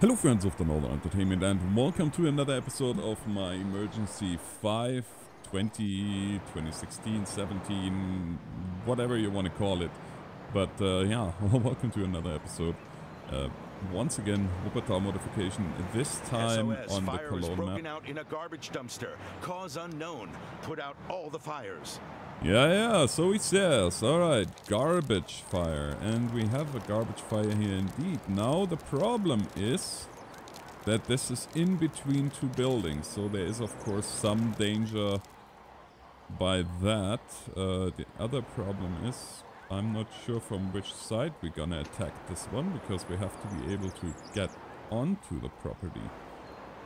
Hello friends of the Northern Entertainment and welcome to another episode of my Emergency 5, 2016, 17, whatever you want to call it. But yeah, welcome to another episode. Once again, Wuppertal modification, this time SOS, on the Cologne broken map. Out in a garbage dumpster. Cause unknown. Put out all the fires. Yeah, so he says. Alright, garbage fire. And we have a garbage fire here indeed. Now the problem is that this is in between two buildings. So there is of course some danger by that. The other problem is I'm not sure from which side we're gonna attack this one, because we have to be able to get onto the property.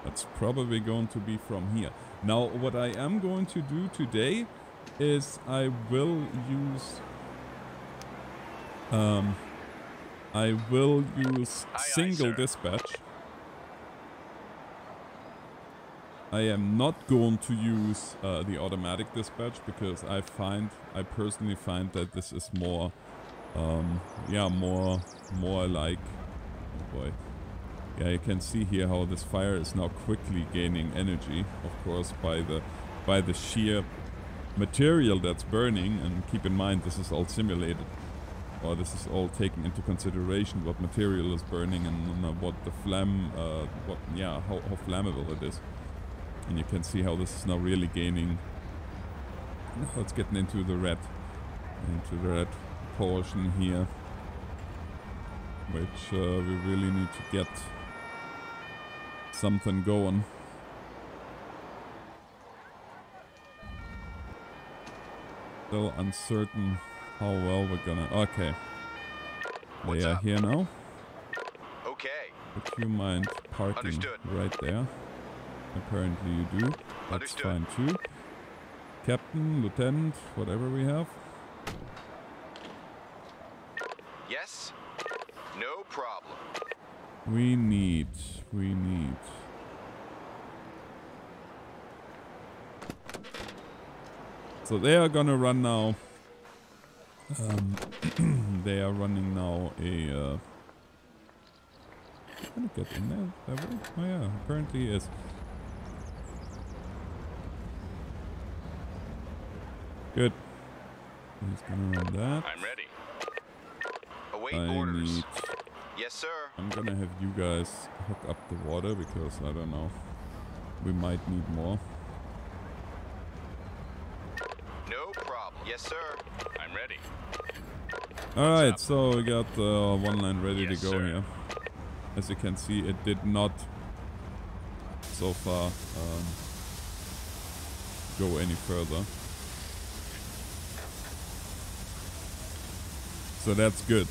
That's probably going to be from here. Now, what I am going to do today is I will use... single dispatch. I am not going to use the automatic dispatch, because I personally find that this is more, yeah, more like, oh boy, yeah, you can see here how this fire is now quickly gaining energy, of course, by the sheer material that's burning. And keep in mind, this is all simulated, or this is all taken into consideration, what material is burning and what the flame, how flammable it is. And you can see how this is now really gaining. Oh, it's getting into the red, portion here, which we really need to get something going. Still uncertain how well we're gonna. Okay, they are here now. Okay. If you mind parking right there. Apparently you do. That's fine too. Captain, Lieutenant, whatever we have. Yes. No problem. We need. So they are gonna run now. They are running now a. Can I get in there? That way? Oh yeah, apparently yes. Good. He's gonna run that. I'm ready. Await orders. Yes, sir. I'm gonna have you guys hook up the water, because I don't know. We might need more. No problem. Yes, sir. I'm ready. Alright, so we got one line ready to go here. As you can see, it did not so far go any further. So that's good.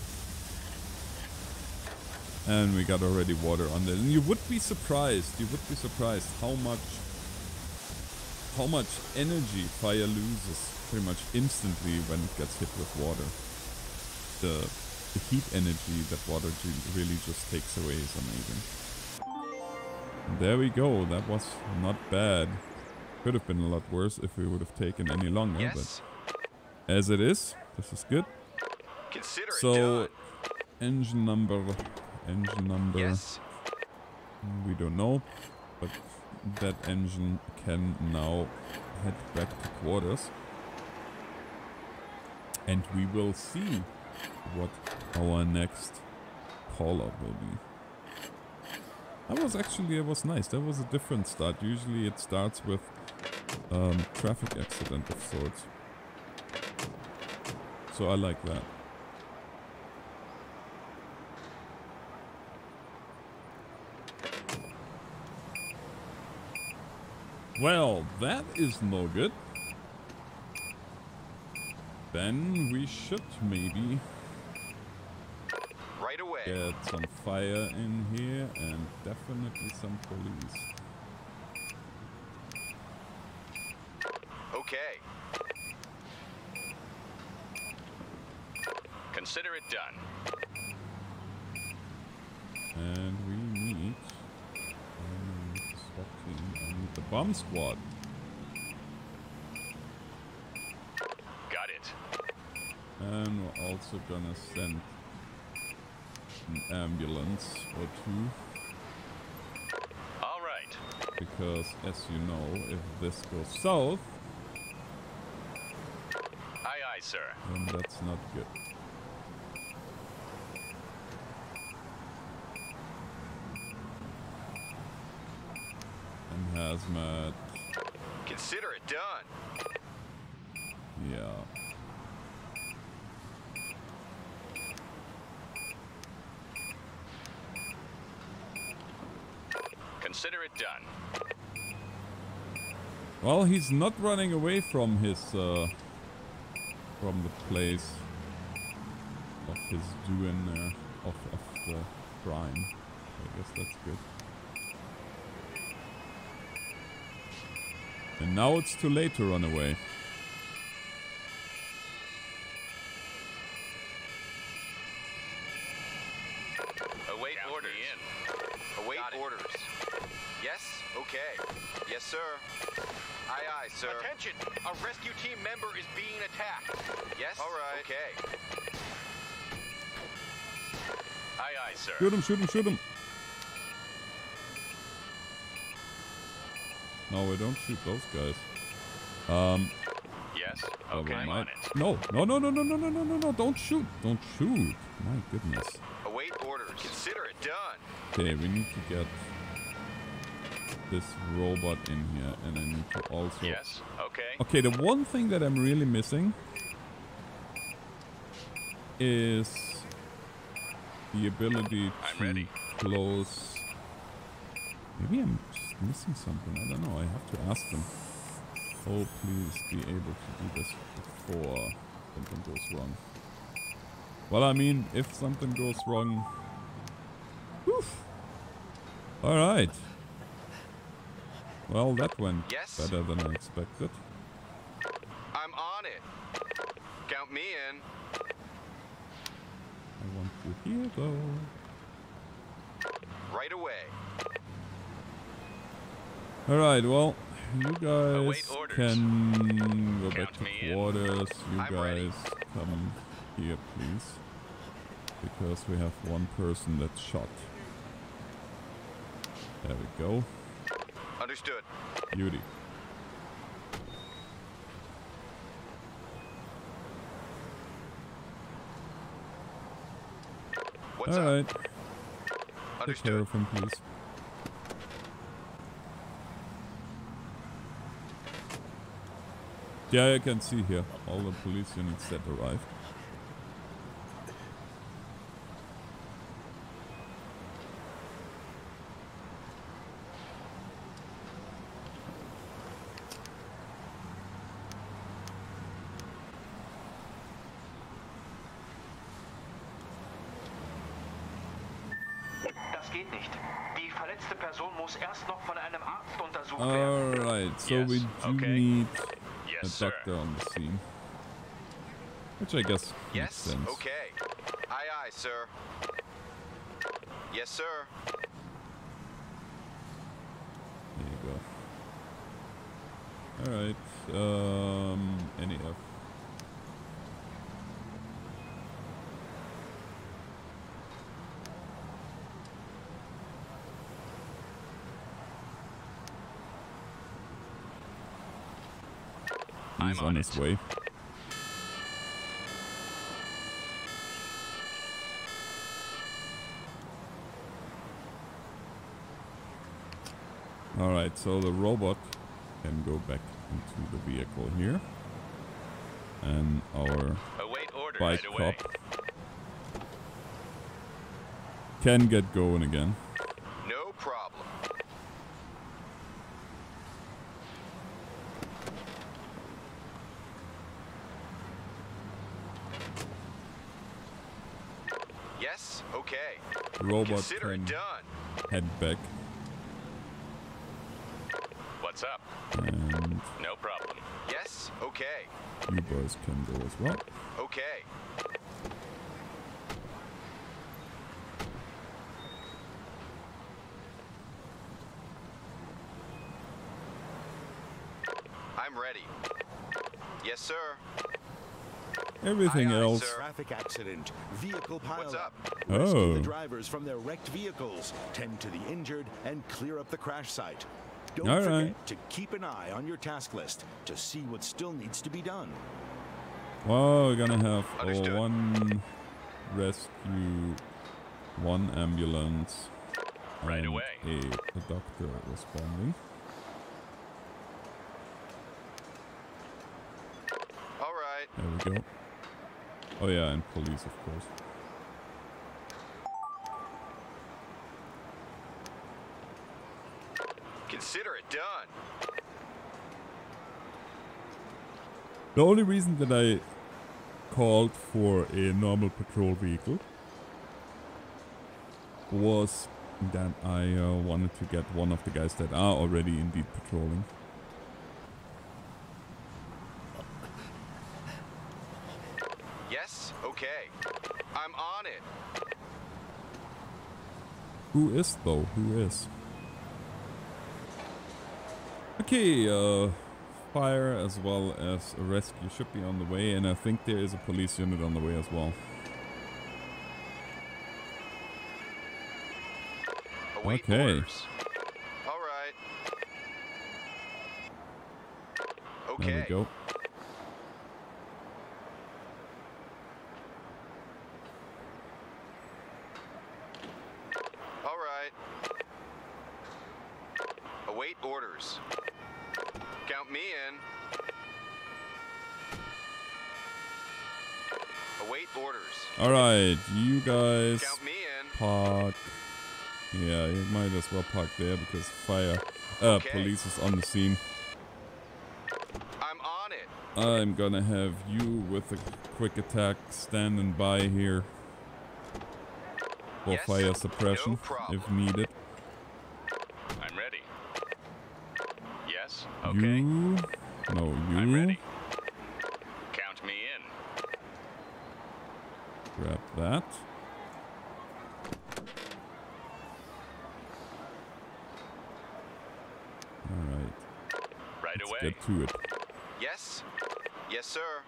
And we got already water on there. And you would be surprised how much energy fire loses pretty much instantly when it gets hit with water. The heat energy that water really just takes away is amazing. And there we go. That was not bad. Could have been a lot worse if we would have taken any longer. Yes. But as it is, this is good. So, engine number, yes. We don't know, but that engine can now head back to quarters. And we will see what our next call-up will be. It was nice, that was a different start. Usually it starts with traffic accident of sorts. So I like that. Well, that is no good. Then we should maybe right away get some fire in here and definitely some police. Okay. Consider it done. And we need the bomb squad. Got it. And we're also gonna send an ambulance or two. because, as you know, if this goes south... Aye, aye, sir. Then that's not good. And hazmat. Consider it done. Yeah. Consider it done. Well, he's not running away from his, from the place of his doing, of the crime. I guess that's good. And now it's too late to run away. Await orders. Await orders. Yes? Okay. Yes, sir. Aye, aye, sir. Attention! A rescue team member is being attacked. Yes? All right. Okay. Aye, aye, sir. Shoot him, shoot him, shoot him! No, we don't shoot those guys. Yes? Okay, I'm on it. No, no, no, no, no, no, no, no, no, no, don't shoot! Don't shoot! My goodness. Await orders. Consider it done. Okay, we need to get... this robot in here, and I need to also... Yes, okay. Okay, the one thing that I'm really missing is the ability to close... Maybe I'm just missing something, I don't know, I have to ask them. Oh, please be able to do this before something goes wrong. Well, I mean, if something goes wrong... Woof! Alright. Well, that went better than I expected. I'm on it. Count me in. I want you here, though. Right away. Alright, well, you guys can go back to quarters. You guys come here, please. Because we have one person that's shot. There we go. Understood. Beauty. What's up? Alright. Take care of him, please. Yeah, I can see here. All the police units that arrived. So we do need a doctor on the scene, which I guess makes sense. Okay. Aye, aye, sir. Yes, sir. There you go. All right. NEF. He's on his way. Alright, so the robot can go back into the vehicle here. And our bike cop can get going again. No problem. Okay. Robot can head back. What's up? And no problem. Yes. Okay. You boys can go as well. Okay. I'm ready. Yes, sir. Everything else. Traffic accident. Vehicle pileup. Rescue the drivers from their wrecked vehicles. Tend to the injured and clear up the crash site. Don't forget to keep an eye on your task list to see what still needs to be done. Well, we're gonna have one rescue, one ambulance, right away. A doctor responding. All right. There we go. Oh yeah, and police, of course. Consider it done. The only reason that I called for a normal patrol vehicle was that I wanted to get one of the guys that are already indeed patrolling. Yes, okay. I'm on it. Who is though? Who is? Okay, fire as well as a rescue should be on the way, and I think there is a police unit on the way as well. Okay. All right. Okay. There we go. All right. Await orders. Count me in. Await orders. Alright, you guys park. Yeah, you might as well park there because fire police is on the scene. I'm on it. I'm gonna have you with a quick attack standing by here for fire suppression if needed. Okay. You? No, you. I'm ready. Count me in. Grab that. All right. Right away. Let's get to it. Yes. Yes, sir.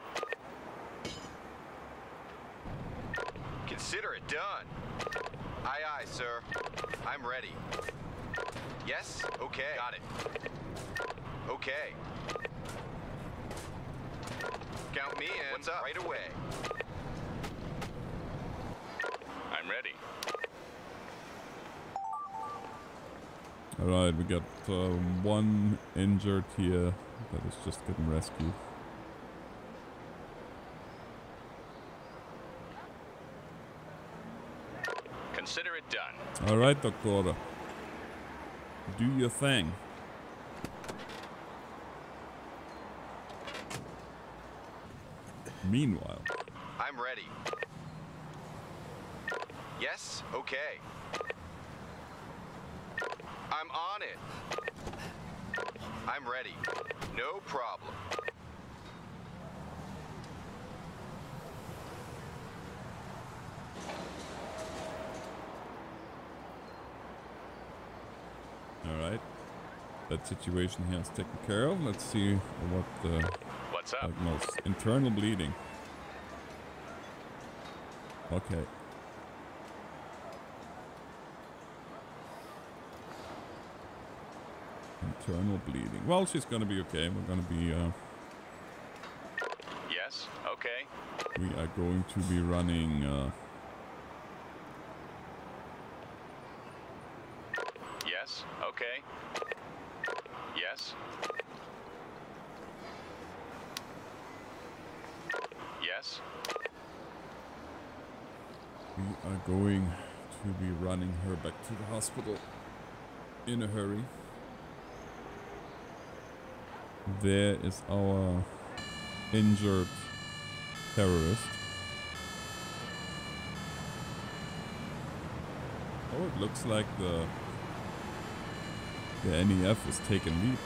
Consider it done. Aye, aye, sir. I'm ready. Yes. Okay. Got it. Okay. Count me in. What's up? Right away. I'm ready. Alright, we got one injured here that is just getting rescued. Consider it done. Alright, Doctor. Do your thing. Meanwhile, I'm ready. Yes, okay. I'm on it. I'm ready. No problem. All right. That situation here is taken care of. Let's see what the diagnosis. Internal bleeding. Okay. Internal bleeding. Well, she's gonna be okay. We're gonna be. Yes. Okay. We are going to be running. Yes. Okay. Yes. Yes. We are going to be running her back to the hospital in a hurry. There is our injured terrorist. Oh, it looks like the NEF is taking lead.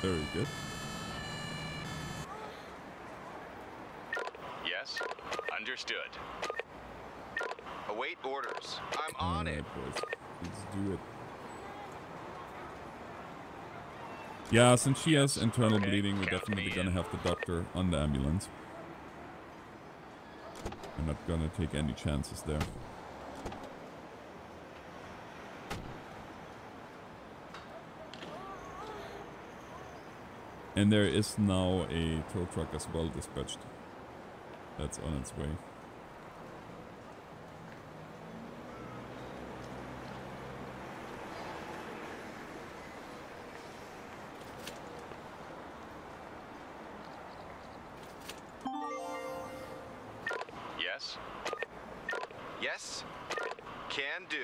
Very good. Yes, understood. Await orders. I'm on it. Boys. Let's do it. Yeah, since she has internal bleeding, we're definitely gonna have the doctor on the ambulance. I'm not gonna take any chances there. And there is now a tow truck as well dispatched. That's on its way. Yes. Yes. Can do.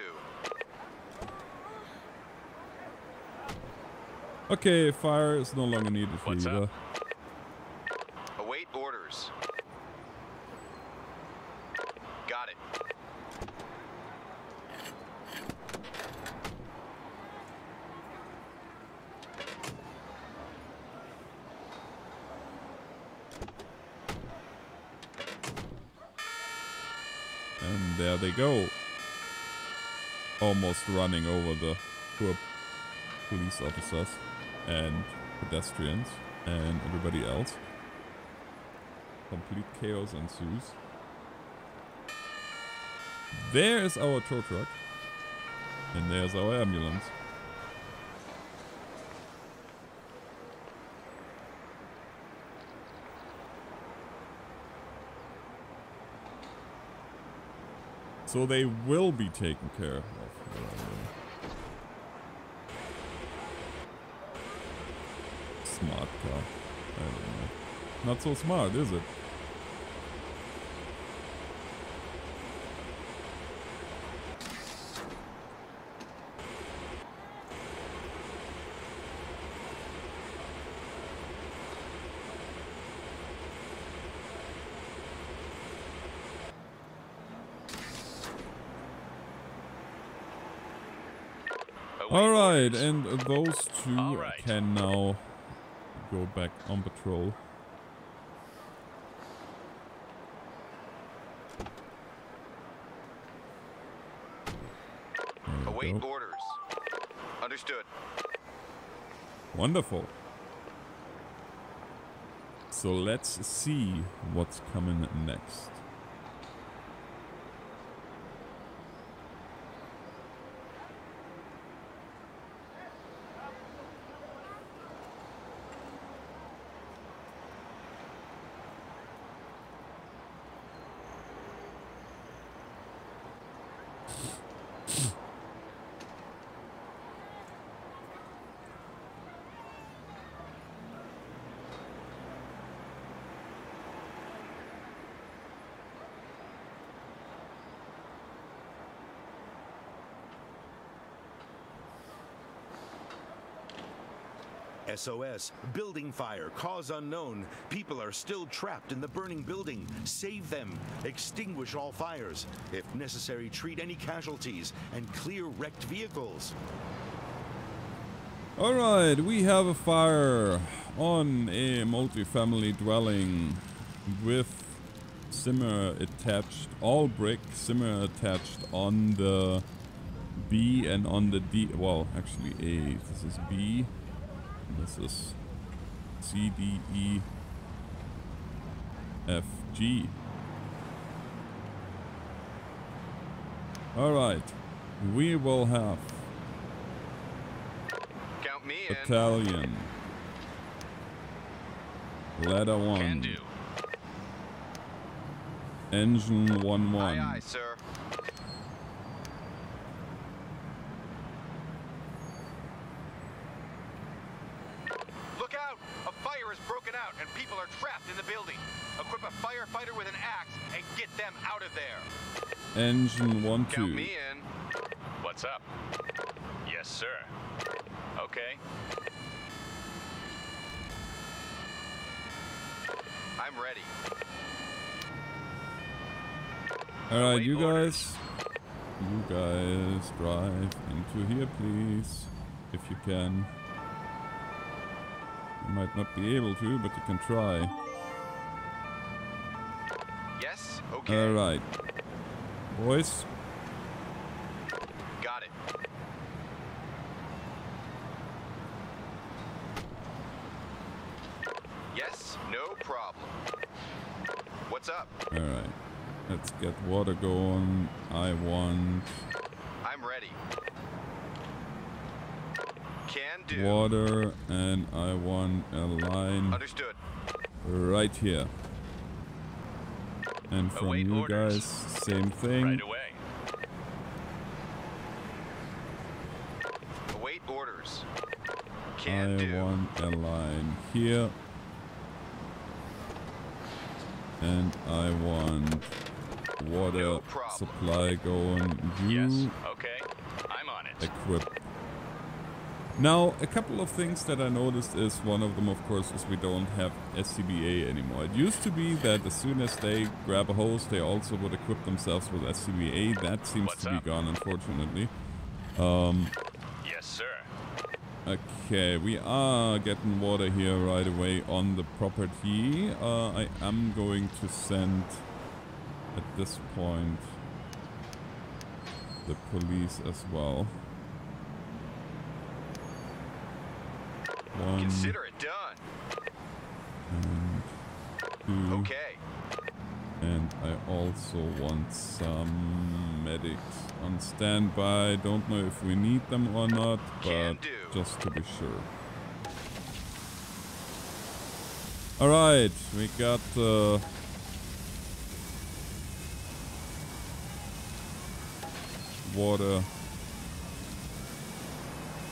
Okay, fire is no longer needed for you. Await orders. Got it. And there they go. Almost running over the poor police officers and pedestrians and everybody else. Complete chaos ensues. There is our tow truck. And there's our ambulance. So they will be taken care of. Smart car. I don't know. Not so smart, is it? Alright, and those two can now go back on patrol. Await orders. Understood. Wonderful. So let's see what's coming next. SOS, building fire, cause unknown. People are still trapped in the burning building. Save them, extinguish all fires. If necessary, treat any casualties and clear wrecked vehicles. All right, we have a fire on a multi-family dwelling with simmer attached, all brick simmer attached on the B and on the D, well, actually A, this is B. This is C, D, E, F, G. All right, we will have count me in. Battalion, ladder 1, can do. Engine 1-1. Aye, aye, sir. Engine 1-2. Count me in. What's up? Yes, sir. Okay. I'm ready. All right, you guys drive into here, please, if you can. You might not be able to, but you can try. Yes. Okay. All right. Boys. Got it. Yes, no problem. What's up? All right. Let's get water going. I want... I'm ready. Can do. Water, and I want a line. Understood. Right here. And from you orders. Guys, same thing. Right away. Await orders. Can do. I want a line here. And I want water no supply going. Yes. Okay. I'm on it. Equip. Now, a couple of things that I noticed is, one of them, of course, is we don't have SCBA anymore. It used to be that as soon as they grab a hose, they also would equip themselves with SCBA. That seems to be gone, unfortunately. Yes, sir. Okay, we are getting water here right away on the property. I am going to send, at this point, the police as well. One, consider it done. And two. Okay. And I also want some medics on standby. Don't know if we need them or not, but just to be sure. Alright, we got water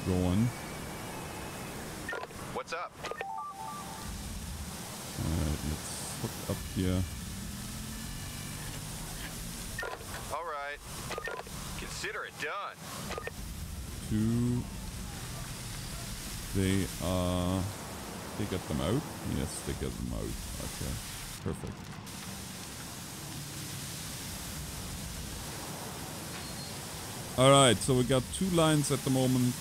going. What's up? Alright, let's hook up here. Alright. Consider it done. Two. They are... They got them out? Yes, they got them out. Okay. Perfect. Alright, so we got two lines at the moment.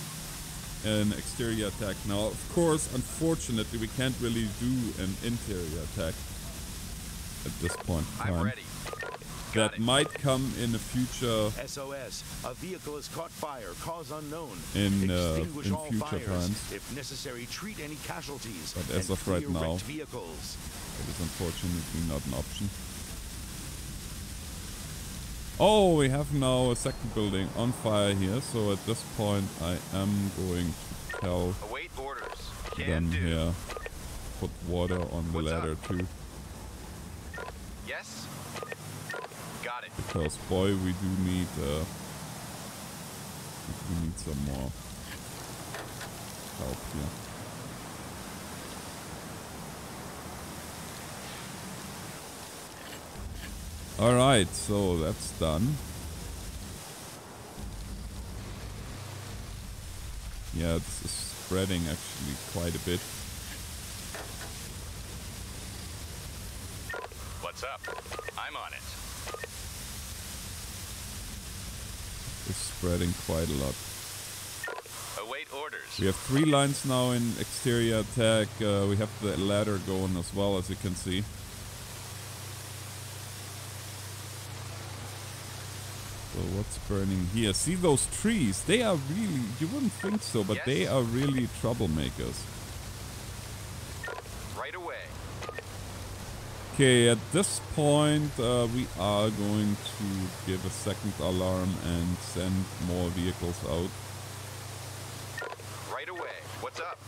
An exterior attack. Now, of course, unfortunately, we can't really do an interior attack at this point in time. I'm ready. That might come in the future. SOS. A vehicle has caught fire. Cause unknown. In all future fires. Times. If necessary, treat any casualties. But as of right now, vehicles. It is unfortunately not an option. Oh, we have now a second building on fire here, so at this point I am going to tell them here, put water on the ladder too. Yes. Got it. Because boy, we need some more help here. Alright, so that's done. Yeah, this is spreading actually quite a bit. What's up? I'm on it. It's spreading quite a lot. Await orders. We have three lines now in exterior attack. We have the ladder going as well, as you can see. So what's burning here? See those trees? They are really... You wouldn't think so, but yes, they are really troublemakers. Right away. Okay, at this point we are going to give a second alarm and send more vehicles out. Right away. What's up?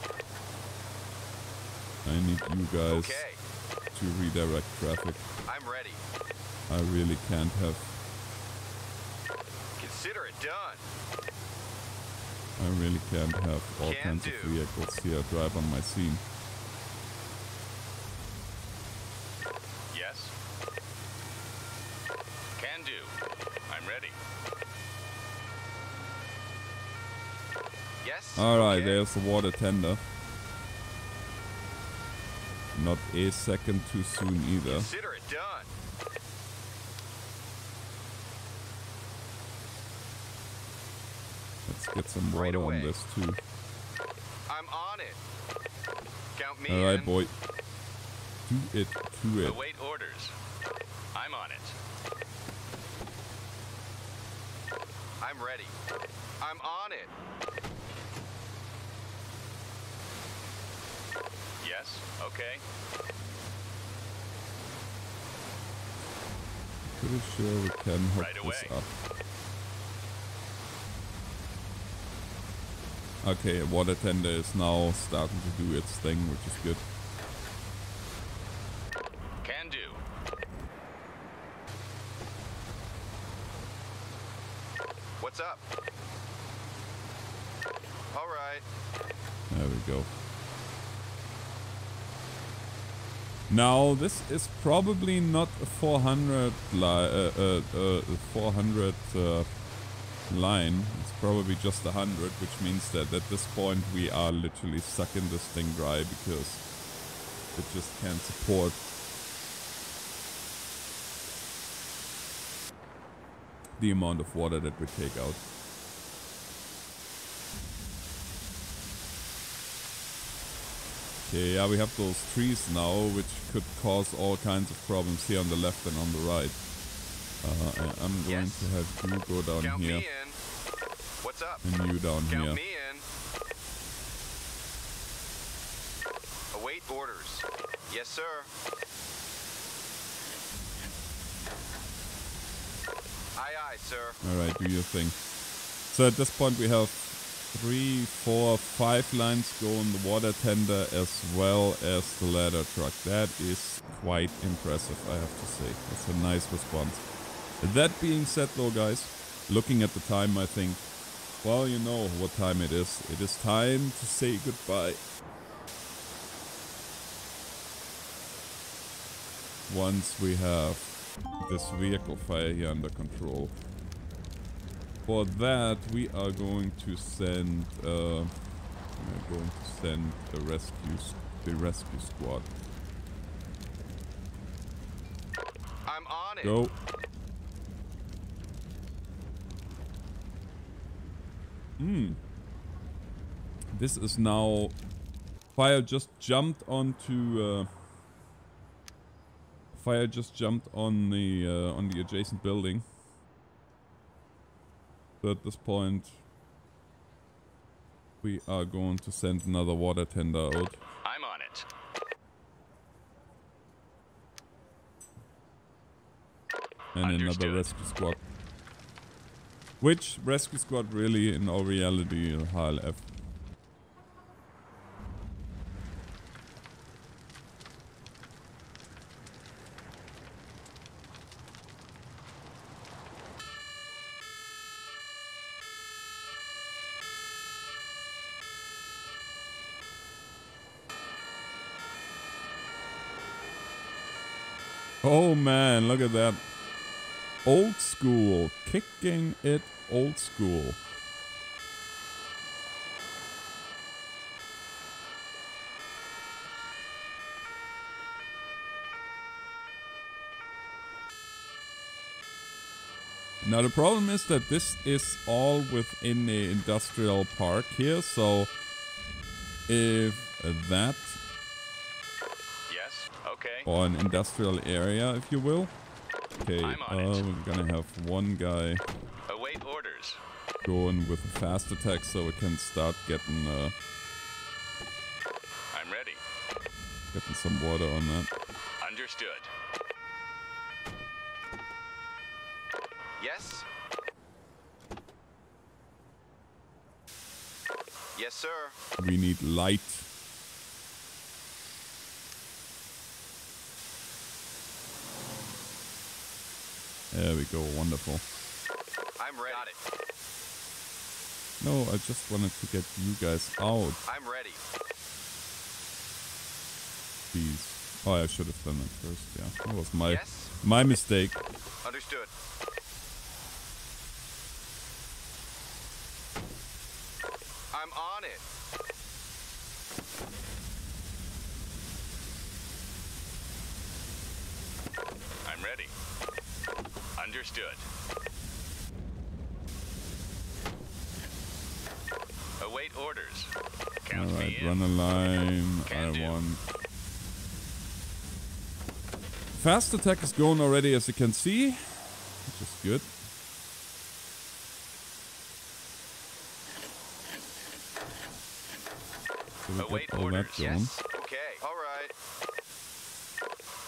I need you guys to redirect traffic. I'm ready. I really can't have... Consider it done. I really can't have all kinds of vehicles here drive on my scene. Yes. Can do. I'm ready. Yes. All right, there's the water tender. Not a second too soon either. Consider it done. Let's get some water on this too. I'm on it. Count me in. Boy. Do it, do it. Await orders. I'm on it. I'm ready. I'm on it. Yes. Okay. Pretty sure we can hook this up. Okay, water tender is now starting to do its thing, which is good. Can do. What's up? All right. There we go. Now this is probably not a 400 line, it's probably just 100, which means that at this point we are literally sucking this thing dry because it just can't support. The amount of water that we take out. Okay, yeah, we have those trees now, which could cause all kinds of problems here on the left and on the right. I'm going to have you go down here. What's up? And you down here. Await orders. Yes, sir. Aye, aye, sir. Alright, do your thing. So at this point we have 3, 4, 5 lines go on the water tender as well as the ladder truck. That is quite impressive, I have to say. That's a nice response. That being said though, guys, looking at the time I think, well, you know what time it is. It is time to say goodbye. Once we have this vehicle fire here under control. For that, we are going to send the rescue squad. I'm on it. Go. This is now fire just jumped on the adjacent building. So at this point, we are going to send another water tender out. I'm on it. And another rescue squad. Which rescue squad really, in all reality, is HLF. Oh man, look at that. Old school. Kicking it old school. Now the problem is that this is all within the industrial park here, so if that... Or an industrial area, if you will. Okay, we're gonna have one guy going with a fast attack so we can start getting I'm ready. Getting some water on that. Understood. Yes. Yes, sir. We need light. There we go, wonderful. I'm ready. Got it. No, I just wanted to get you guys out. I'm ready. Please. Oh, I should have done that first, yeah. That was my my mistake. Understood. I'm on it. I'm ready. Understood. Await orders. Count me in. Run a line. I want. Fast attack is going already, as you can see, which is good. Await orders. Yes. Okay. All right.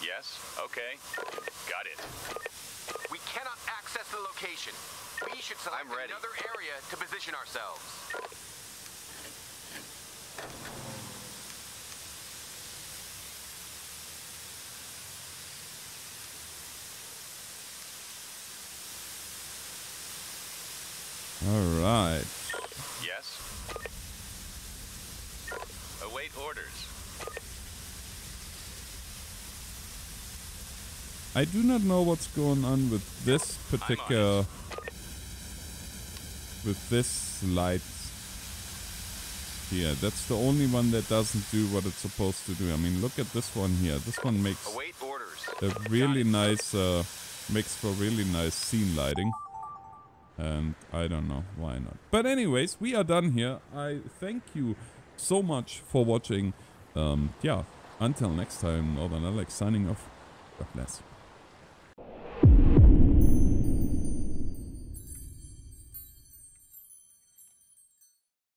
Yes. Okay. Got it. We cannot access the location. We should select another area to position ourselves. All right. Yes. Await orders. I do not know what's going on with this particular... with this light here. That's the only one that doesn't do what it's supposed to do. I mean, look at this one here. This one makes a really nice... makes for really nice scene lighting. And I don't know why not. But anyways, we are done here. I thank you so much for watching. Yeah, until next time, TheNorthernAlex signing off. God bless.